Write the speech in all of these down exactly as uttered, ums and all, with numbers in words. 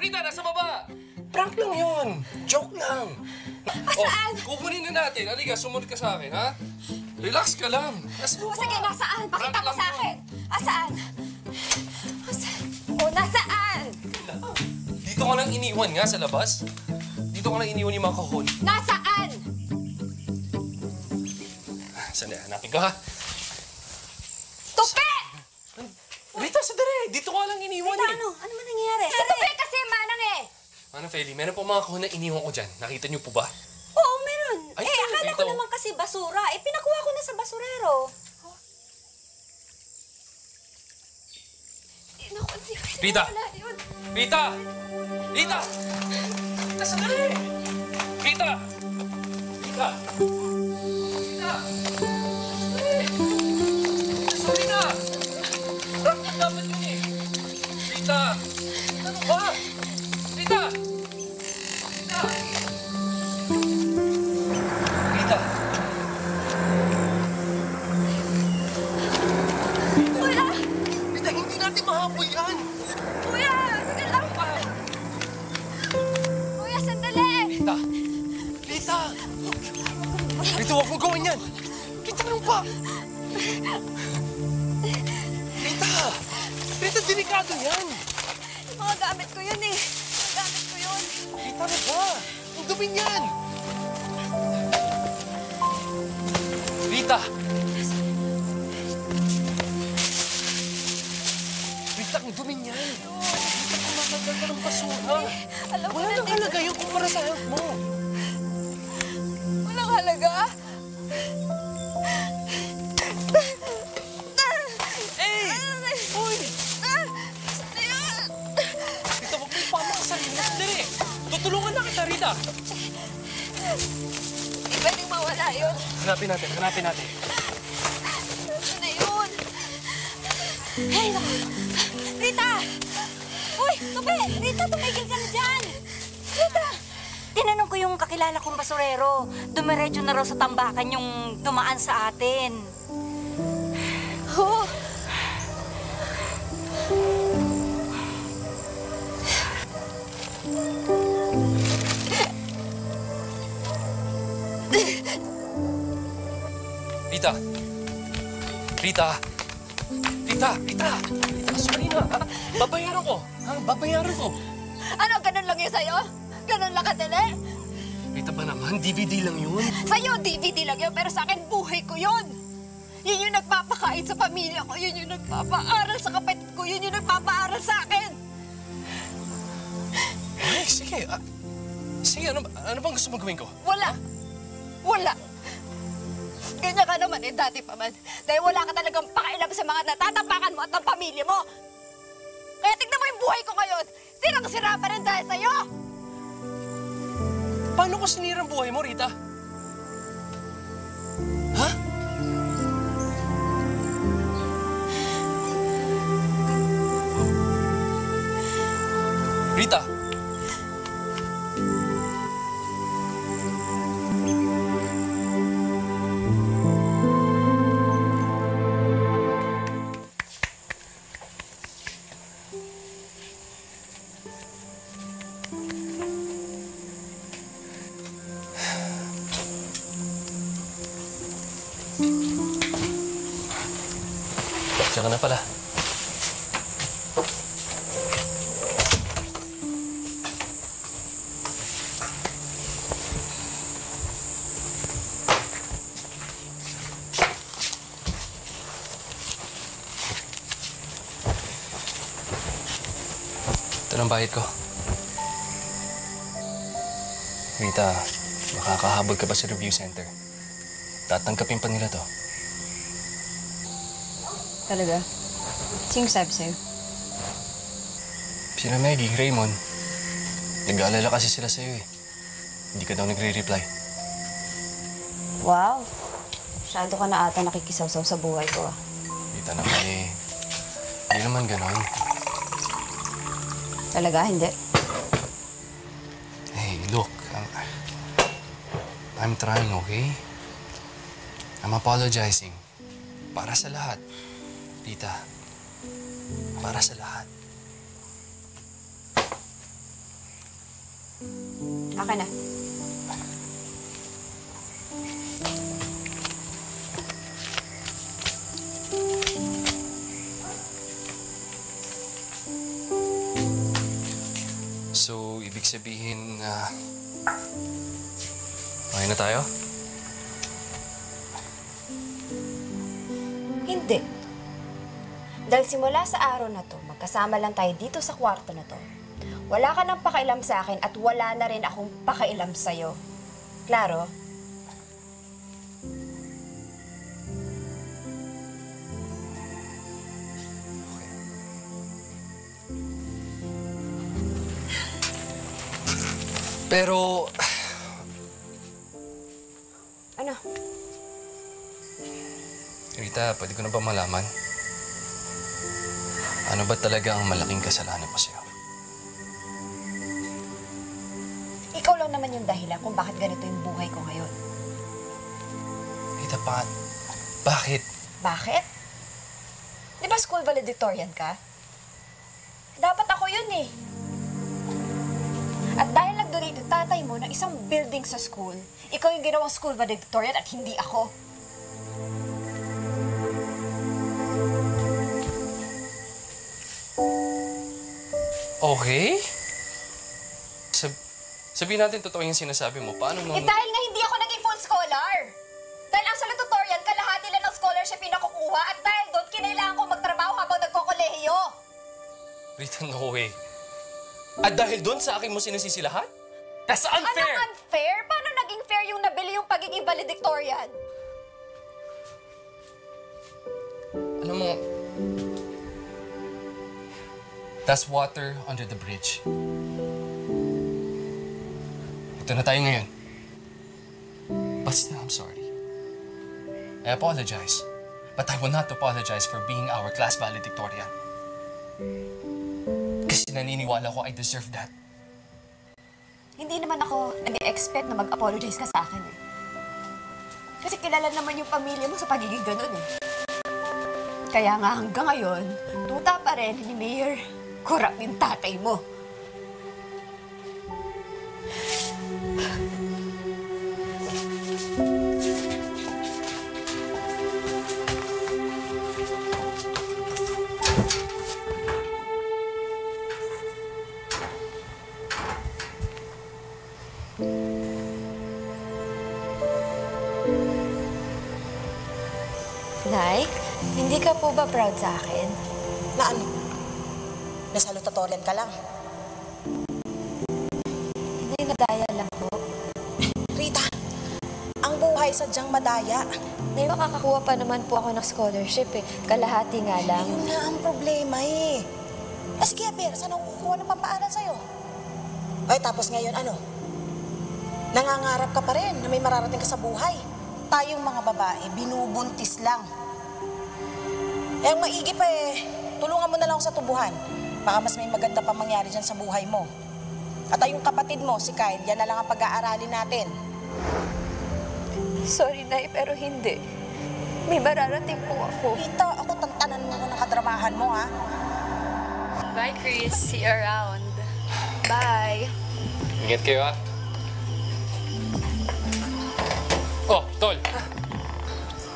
Frida, nasa baba! Prank lang yun! Joke lang! Asaan? Oh, kukunin na natin. Aliga, sumunod ka sa akin, ha? Relax ka lang. Nasa baba. Sige, nasaan? Pakita mo sa akin. Asaan? Asaan? O, nasaan? Dito ka lang iniwan nga sa labas. Dito ka lang iniwan yung mga kahon. Nasaan? Saan na? Hanapin ka, ha? Tupi! Rita, sadari! Dito ka lang iniwan, eh. Rita, ano? Ano man nangyayari? Sa tupi kasi, Manang, eh! Manang Feli, meron po mga kahon na iniwan ko dyan. Nakita niyo po ba? Oo, meron. Ay, eh, akala ko naman kasi basura. Eh, pinakuha ko na sa basurero. Huh? Eh, naku, hindi ko Rita! Rita! Rita! Rita, sadari! Rita! Rita! Rita! Sorry na! Dapat yun eh! Rita! Ano ba? Rita! Rita! Rita! Kuya! Rita, hindi natin mahapoy yan! Kuya! Sige lang! Kuya, sandali! Rita! Rita! Rita, huwag mong gawin yan! Rita, ano ba? Rita! Rita, delikado yan! Yung mga gamit ko yun eh. Yung gamit ko yun. Rita, ano ba? Ang dumi niyan! Rita! Rita, ang dumi niyan. Rita, kumatagal ka ng basura. Wala nang halaga yun kumpara sa health mo. Walang halaga? Tutulungan na kita, Rita! Hindi pwedeng mawala yun. Hanapin natin, hanapin natin. Ano na yun? Hey, Rita! Uy, Tupi! Rita, tumigil ka na dyan! Rita! Tinanong ko yung kakilala kong basurero. Dumiretso na raw sa tambakan yung dumaan sa atin. Oo. Oh. Rita! Rita! Rita! Rita! Rita, sorry na! Ha? Babayaran ko! Ha? Babayaran ko! Ano? Ganun lang yun sa'yo? Ganun lang ka, Tele? Rita ba naman? D V D lang yun? Sa'yo, D V D lang yun, pero sa akin, buhay ko yun! Yun yung nagpapakain sa pamilya ko, yun yung nagpapaaral sa kapatid ko, yun yung nagpapaaral sa akin! Ay, sige. Uh, sige, ano, ano bang gusto mong gawin ko? Wala! Wala! Ganyan ka naman eh, dati pa man. Dahil wala ka talagang pakialam sa mga natatapakan mo at ang pamilya mo. Kaya tignan mo yung buhay ko ngayon. Sirang-sira pa rin dahil sa'yo. Paano ko sinirang buhay mo, Rita? Ha? Rita? Diyan ka na pala. Ito ng bayad ko. Rita, makakahabol ka ba sa review center? Tatangkapin pa nila to. Talaga? Sino sabi sa'yo? Sina Maggie, Raymond. Nag-aalala kasi sila sa'yo eh. Hindi ka daw nagre-reply. Wow. Masyado ka na ata nakikisaw-saw sa buhay ko ah. Kita na kay... Hindi naman ganon. Talaga? Hindi? Hey, look. I'm, I'm trying, okay? I'm apologizing. Para sa lahat. Rita, para sa lahat. Akin na. So, ibig sabihin na... Uh, okay na tayo? Hindi. Dahil simula sa araw na to, magkasama lang tayo dito sa kwarto na to. Wala ka nang pakialam sa akin at wala na rin akong pakialam sa'yo. Klaro? Pero... Ano? Rita, pwede ko na ba malaman? Ano ba talaga ang malaking kasalanan ko sa'yo? Ikaw lang naman yung dahilan kung bakit ganito yung buhay ko ngayon. Rita, pa... Bakit? Bakit? Di ba school valedictorian ka? Dapat ako yun eh. At dahil nag-donate yung tatay mo ng isang building sa school, ikaw yung ginawang school valedictorian at hindi ako. Okay? Sab sabihin natin totoo yung sinasabi mo. Paano mo... Eh dahil nga hindi ako naging full scholar! Dahil ang salutatorian, kalahati lang ng scholarship yung nakukuha at dahil doon, kinailangan ko magtrabaho habang nagkokolehiyo. Rita, no way. At dahil doon, sa akin mo sinisisi lahat? That's unfair! Anong unfair? Paano naging fair yung nabili yung pagiging valedictorian? Alam mo, that's water under the bridge. Ito na tayo ngayon. Basta, I'm sorry. I apologize. But I will not apologize for being our class valedictorian. Kasi naniniwala ko I deserve that. Hindi naman ako nag-expect na mag-apologize ka sa akin eh. Kasi kilala naman yung pamilya mo sa pagiging ganun eh. Kaya nga hanggang ngayon, tuta pa rin ni Mayor, kurap yung tatay mo. Nay, hindi ka po ba proud sa akin? Na ano? Nasalutatorian ka lang. Hindi, nadaya lang po. Rita, ang buhay sadyang madaya. Nay, makakakuha pa naman po ako ng scholarship eh. Kalahati nga lang. Ayun na ang problema eh. Ah, sige, Ber, saan ako kukuha ng pampaaral sa'yo? Ay, tapos ngayon ano? Nangangarap ka pa rin na may mararating ka sa buhay. Tayong mga babae, binubuntis lang. Eh, ang maigi pa eh, tulungan mo na lang ako sa tubuhan. Baka mas may maganda pa mangyari dyan sa buhay mo. At ay, yung kapatid mo, si Kyle, yan na lang ang pag-aaralin natin. Sorry, Nay, pero hindi. May mararating po ako. Dito, ako tantanan mo ng kadramahan mo, ha? Bye, Chris. See you around. Bye. Ingat kayo, ha? Oh, Tol!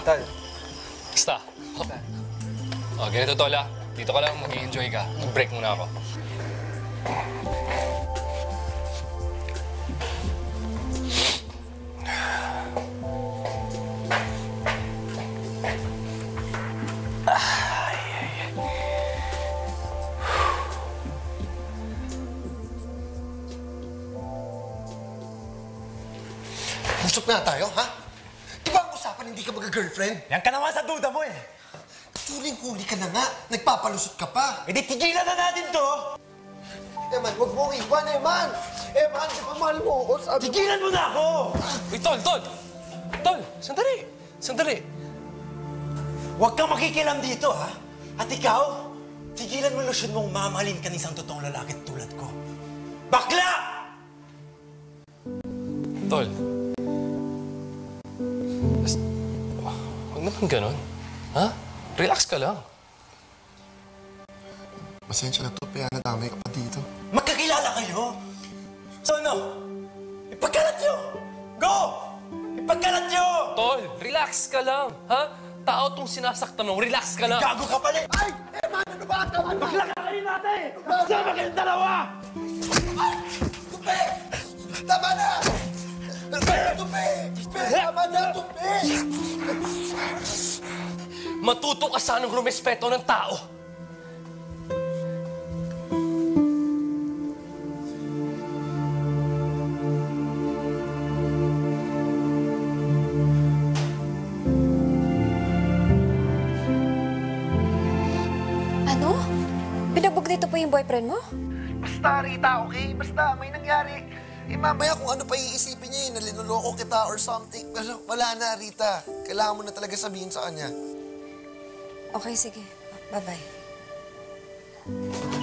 Tol. Basta. Oh, ganito, Tol, ah. Dito ka lang, mag-i-enjoy ka. Mag-break muna ako. Usok na tayo, ha? Hindi ka mag-girlfriend? Yan ka naman sa duda mo eh. Tuling-huli ka na nga. Nagpapalusot ka pa. E di tigilan na natin to. Eman, huwag mong iwan, Eman. Eman, di ba mahal mo ako? Sabi tigilan mo na ako! Uy, Tol, Tol! Tol, sandali. Sandali. Huwag kang makikilam dito, ha? At ikaw, tigilan mo lusyon mong mamahalin ka ng isang totoong lalaki tulad ko. Bakla! Tol. Naman ganun? Ha? Relax ka lang. Masensya na to, kaya nadamay ka pa dito. Magkakilala kayo? So ano? Ipagkalat nyo! Go! Ipagkalat nyo! Tol, relax ka lang, ha? Tao tong sinasaktan mo, relax ka lang. Gago ka pala! Ay! Eh, ano ba ang tawan? Maglakarin natin! Magsama kayong dalawa! Ay! Tupi! Tama na! Tupi! Tupi! Tama na, tupi! Matuto ka sanang rumespeto ng tao. Ano? Pinagbugdito po yung boyfriend mo? Basta, Rita, okay? Basta, may nangyari. Eh, mamaya kung ano pa iisipin niya, na linuloko kita or something. Pero wala na, Rita. Kailangan mo na talaga sabihin sa kanya. Okay, sige. Bye-bye.